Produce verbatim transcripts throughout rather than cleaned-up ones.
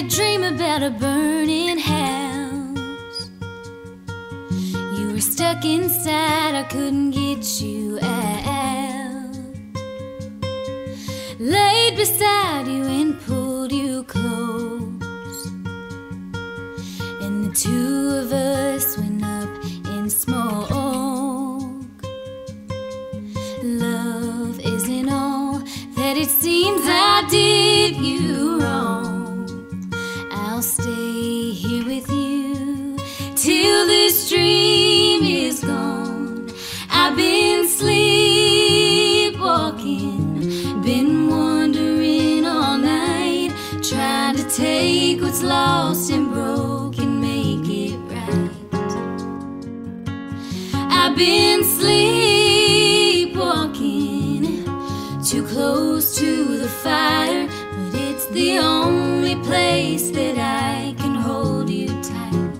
a dream about a burning house. You were stuck inside, I couldn't get you out. Laid beside you and pulled you close, and the two of us went up in smoke. Love isn't all that it seems. I did you wrong. I'll stay here with you till this dream is gone. I've been sleepwalking, been wandering all night, trying to take what's lost and broke and make it right. I've been sleepwalking, too close to the fire, but it's the only place that I can hold you tight.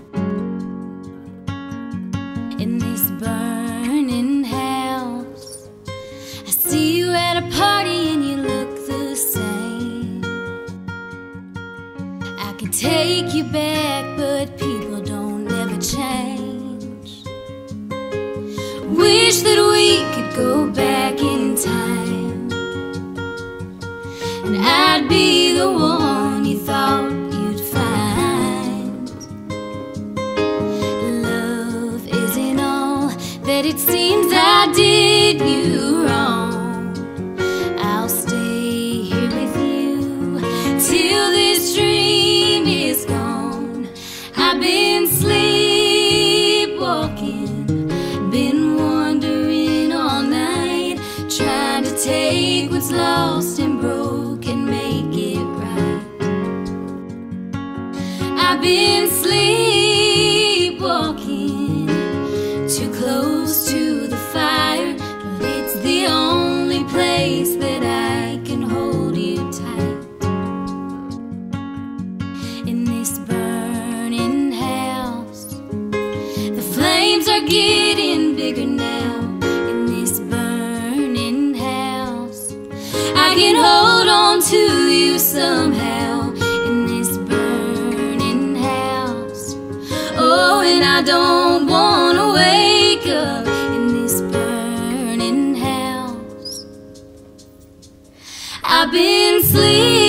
In this burning house, I see you at a party and you look the same. I can take you back, but people don't ever change. Wish that we could go back in time, and I'd be the one thought you'd find. Love isn't all that it seems. I did you wrong. I'll stay here with you till this dream is gone. I've been sleepwalking, been wandering all night, trying to take what's lost and broke and make it right. I've been sleepwalking, too close to the fire, but it's the only place that I can hold you tight. In this burning house, the flames are getting bigger now. In this burning house, I can hold on to you somehow. I don't want to wake up in this burning house. I've been sleeping.